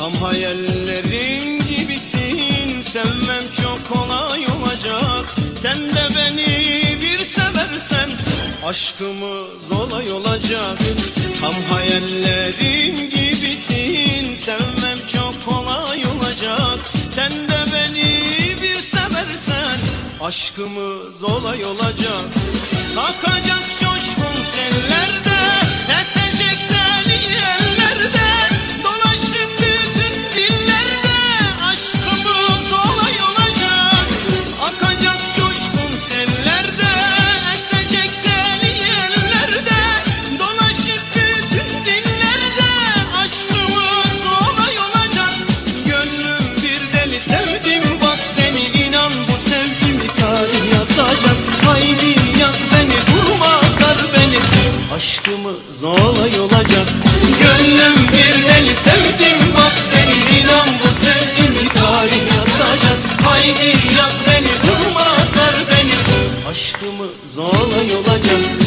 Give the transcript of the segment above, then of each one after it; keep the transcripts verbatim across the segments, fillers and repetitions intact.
Tam hayallerim gibisin, sevmem çok kolay olacak. Sen de beni bir seversen aşkımız olay olacak. Tam hayallerim gibisin, sevmem çok kolay olacak. Sen de beni bir seversen aşkımız olay olacak. Akacak coşkun sellerde, esecek deli ellerde, dolaşıp bütün dillerde aşkımız olay olacak. Akacak coşkun sellerde, esecek deli ellerde, dolaşıp bütün dillerde aşkımız olay olacak. Gönlüm bir deli sevdim bak seni, inan bu sevgimi tarih yazacak. Haydi yan aşkımız olay olacak. Gönlüm bir deli sevdim bak seni, inan bu sevgimi tarih yazacak. Haydi yak beni, vurma sar beni, aşkımız olay olacak.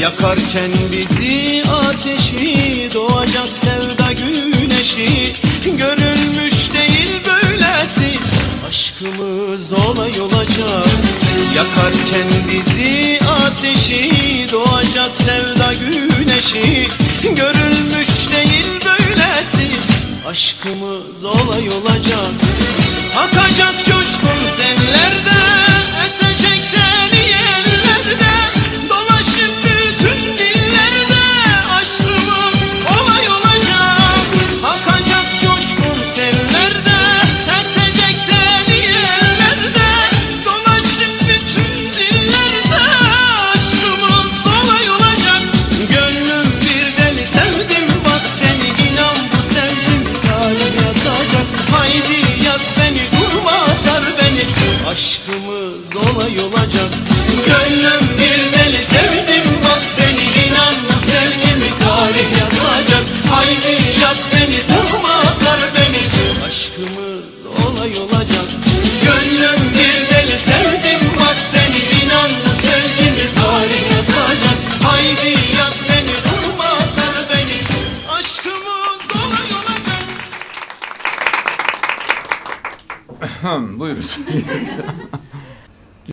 Yakarken bizi ateşi, doğacak sevda güneşi, görülmüş değil böylesi, aşkımız olay olacak. Yakarken bizi ateşi, doğacak sevda güneşi, görülmüş değil böylesi, aşkımız olay olacak. Akacak coşkun sellerde, esecek deli ellerde, dolaşıp bütün dillerde aşkımız olay olacak. Akacak coşkun sellerde, esecek deli ellerde, dolaşıp bütün dillerde aşkımız olay olacak. Gönlüm bir deli sevdim bak seni, inan bu sevdim tarih yazacak. Haydi yaz beni, vurma sar beni, aşkımız olay olacak. Gönlüm bir deli sevdim bak seni, inan bu sevgimi tarih yazacak. Haydi yak beni, vurma sar beni, aşkımız olay olacak. Gönlüm bir deli sevdim bak seni, inan bu sevgimi tarih yazacak. Haydi yak beni, vurma sar beni, aşkımız olay olacak. Buyurun.